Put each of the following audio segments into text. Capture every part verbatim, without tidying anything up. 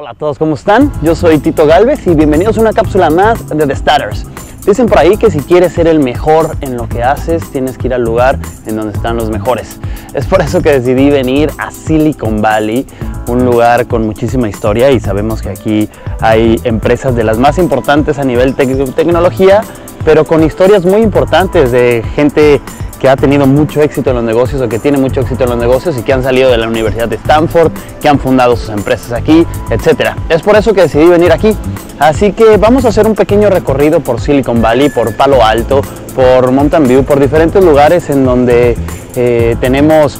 Hola a todos, ¿cómo están? Yo soy Titto Gálvez y bienvenidos a una cápsula más de The Starters. Dicen por ahí que si quieres ser el mejor en lo que haces, tienes que ir al lugar en donde están los mejores. Es por eso que decidí venir a Silicon Valley, un lugar con muchísima historia, y sabemos que aquí hay empresas de las más importantes a nivel tec- tecnología, pero con historias muy importantes de gente que ha tenido mucho éxito en los negocios o que tiene mucho éxito en los negocios y que han salido de la Universidad de Stanford, que han fundado sus empresas aquí, etcétera. Es por eso que decidí venir aquí. Así que vamos a hacer un pequeño recorrido por Silicon Valley, por Palo Alto, por Mountain View, por diferentes lugares en donde eh, tenemos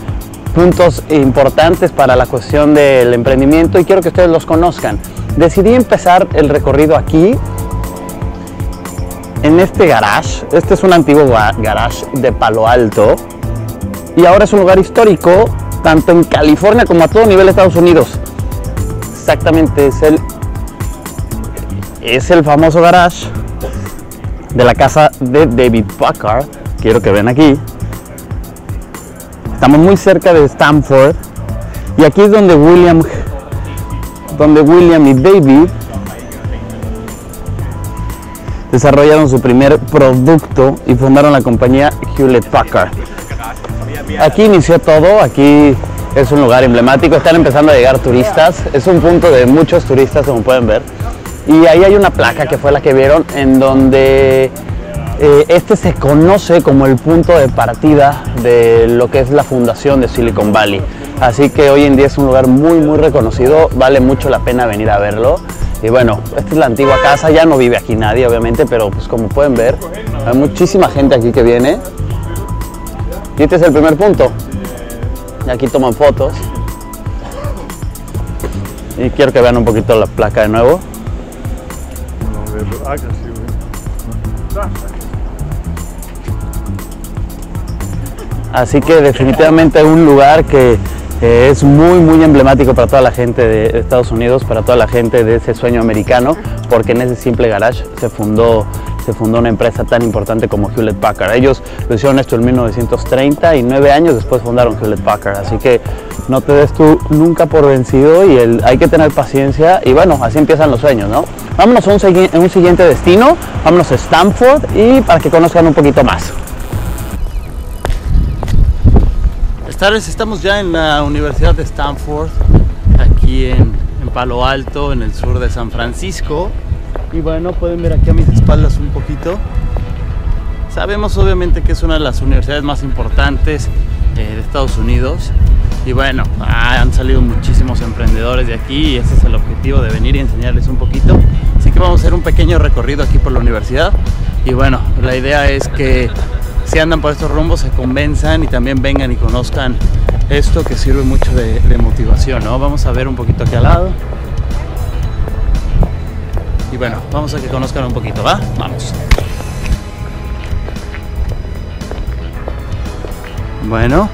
puntos importantes para la cuestión del emprendimiento y quiero que ustedes los conozcan. Decidí empezar el recorrido aquí, en este garage. Este es un antiguo garage de Palo Alto y ahora es un lugar histórico tanto en California como a todo nivel de Estados Unidos. Exactamente, es el, es el famoso garage de la casa de David Packard. Quiero que ven aquí. Estamos muy cerca de Stanford y aquí es donde William, donde William y David desarrollaron su primer producto y fundaron la compañía Hewlett Packard. Aquí inició todo, aquí es un lugar emblemático, están empezando a llegar turistas, es un punto de muchos turistas como pueden ver. Y ahí hay una placa que fue la que vieron en donde eh, este se conoce como el punto de partida de lo que es la fundación de Silicon Valley. Así que hoy en día es un lugar muy muy reconocido, vale mucho la pena venir a verlo. Y bueno, esta es la antigua casa, ya no vive aquí nadie obviamente, pero pues como pueden ver, hay muchísima gente aquí que viene. Y este es el primer punto. Y aquí toman fotos. Y quiero que vean un poquito la placa de nuevo. Así que definitivamente un lugar que Eh, es muy muy emblemático para toda la gente de Estados Unidos, para toda la gente de ese sueño americano, porque en ese simple garage se fundó, se fundó una empresa tan importante como Hewlett Packard. Ellos lo hicieron esto en mil novecientos treinta y nueve años después fundaron Hewlett Packard, así que no te des tú nunca por vencido y el, hay que tener paciencia y bueno, así empiezan los sueños, ¿no? Vámonos a un, segui- a un siguiente destino, vámonos a Stanford y para que conozcan un poquito más. Estamos ya en la Universidad de Stanford, aquí en, en Palo Alto, en el sur de San Francisco. Y bueno, pueden ver aquí a mis espaldas un poquito. Sabemos obviamente que es una de las universidades más importantes eh, de Estados Unidos. Y bueno, ah, han salido muchísimos emprendedores de aquí y ese es el objetivo de venir y enseñarles un poquito. Así que vamos a hacer un pequeño recorrido aquí por la universidad. Y bueno, la idea es que si andan por estos rumbos se convenzan y también vengan y conozcan esto que sirve mucho de, de motivación, ¿no? Vamos a ver un poquito aquí al lado. Y bueno, vamos a que conozcan un poquito, ¿va? Vamos. Bueno,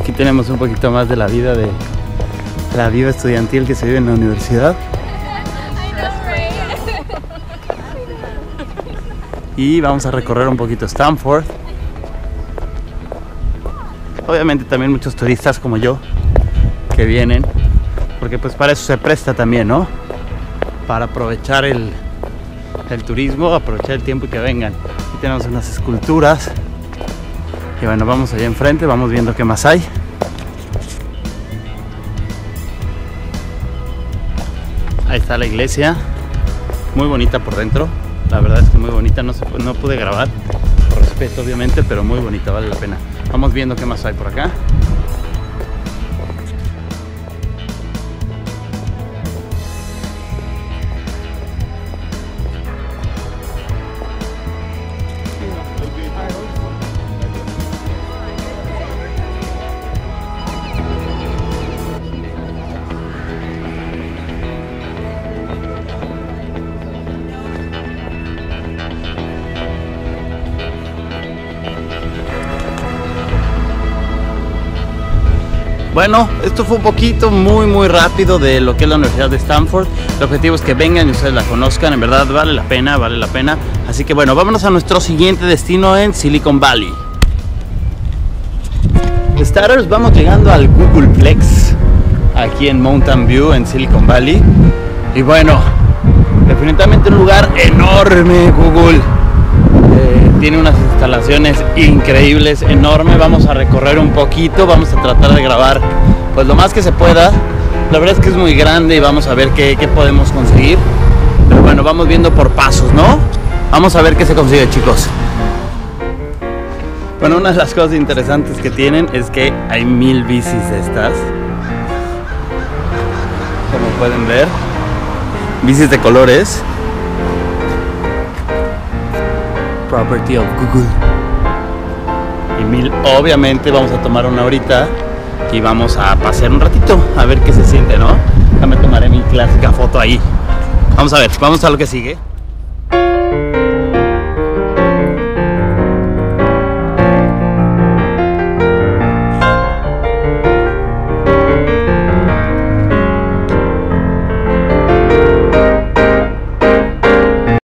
aquí tenemos un poquito más de la vida de la vida estudiantil que se vive en la universidad. Y vamos a recorrer un poquito Stanford. Obviamente también muchos turistas como yo que vienen, porque pues para eso se presta también, ¿no? Para aprovechar el, el turismo, aprovechar el tiempo y que vengan. Aquí tenemos unas esculturas. Y bueno, vamos allá enfrente, vamos viendo qué más hay. Ahí está la iglesia, muy bonita por dentro. La verdad es que muy bonita, no, se, no pude grabar, por respeto obviamente, pero muy bonita, vale la pena. Vamos viendo qué más hay por acá. Bueno, esto fue un poquito muy muy rápido de lo que es la Universidad de Stanford. El objetivo es que vengan y ustedes la conozcan, en verdad vale la pena, vale la pena. Así que bueno, vámonos a nuestro siguiente destino en Silicon Valley. Starters, vamos llegando al Googleplex, aquí en Mountain View, en Silicon Valley. Y bueno, definitivamente un lugar enorme. Google eh, tiene unas instalaciones increíbles, enorme. Vamos a recorrer un poquito, vamos a tratar de grabar pues lo más que se pueda. La verdad es que es muy grande y vamos a ver qué, qué podemos conseguir. Pero bueno, vamos viendo por pasos, ¿no? Vamos a ver qué se consigue, chicos. Bueno, una de las cosas interesantes que tienen es que hay mil bicis de estas, como pueden ver, bicis de colores. Property of Google. Y mil, obviamente vamos a tomar una ahorita y vamos a pasear un ratito a ver qué se siente, ¿no? Ya me tomaré mi clásica foto ahí. Vamos a ver, vamos a lo que sigue.